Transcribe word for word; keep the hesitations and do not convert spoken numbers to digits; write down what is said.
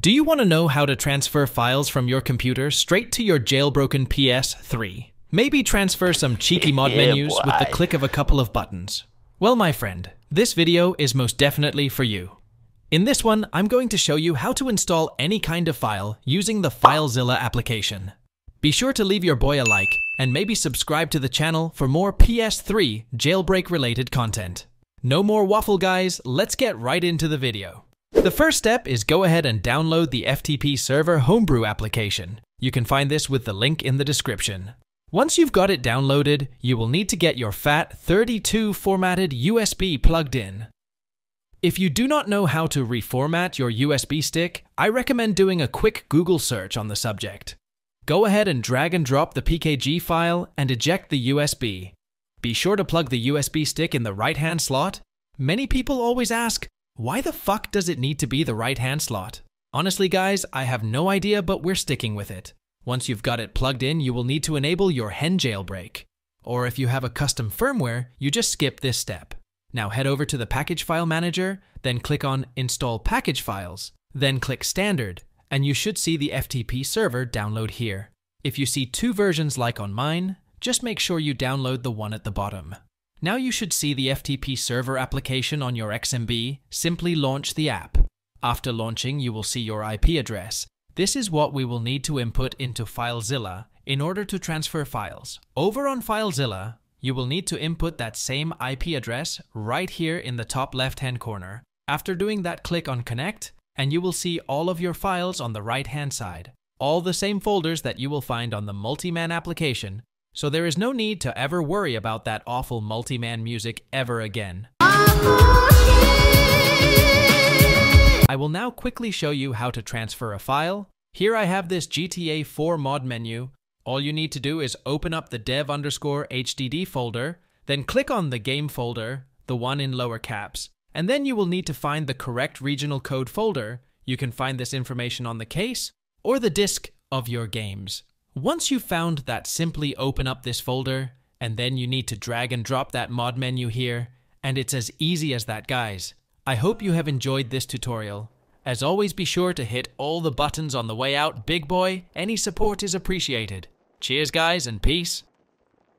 Do you want to know how to transfer files from your computer straight to your jailbroken P S three? Maybe transfer some cheeky mod yeah, menus boy. with the click of a couple of buttons. Well, my friend, this video is most definitely for you. In this one, I'm going to show you how to install any kind of file using the FileZilla application. Be sure to leave your boy a like and maybe subscribe to the channel for more P S three jailbreak-related content. No more waffle, guys. Let's get right into the video. The first step is go ahead and download the F T P Server Homebrew application. You can find this with the link in the description. Once you've got it downloaded, you will need to get your fat thirty-two formatted U S B plugged in. If you do not know how to reformat your U S B stick, I recommend doing a quick Google search on the subject. Go ahead and drag and drop the P K G file and eject the U S B. Be sure to plug the U S B stick in the right-hand slot. Many people always ask, why the fuck does it need to be the right-hand slot? Honestly, guys, I have no idea, but we're sticking with it. Once you've got it plugged in, you will need to enable your H E N jailbreak. Or if you have a custom firmware, you just skip this step. Now head over to the Package File Manager, then click on Install Package Files, then click Standard, and you should see the F T P server download here. If you see two versions like on mine, just make sure you download the one at the bottom. Now you should see the F T P server application on your X M B. Simply launch the app. After launching, you will see your I P address. This is what we will need to input into FileZilla in order to transfer files. Over on FileZilla, you will need to input that same I P address right here in the top left-hand corner. After doing that, click on Connect, and you will see all of your files on the right-hand side. All the same folders that you will find on the MultiMAN application. So there is no need to ever worry about that awful MultiMAN music ever again. I will now quickly show you how to transfer a file. Here I have this G T A four mod menu. All you need to do is open up the dev underscore H D D folder, then click on the game folder, the one in lower caps, and then you will need to find the correct regional code folder. You can find this information on the case or the disk of your games. Once you've found that, simply open up this folder, and then you need to drag and drop that mod menu here, and it's as easy as that, guys. I hope you have enjoyed this tutorial. As always, be sure to hit all the buttons on the way out, big boy. Any support is appreciated. Cheers, guys, and peace.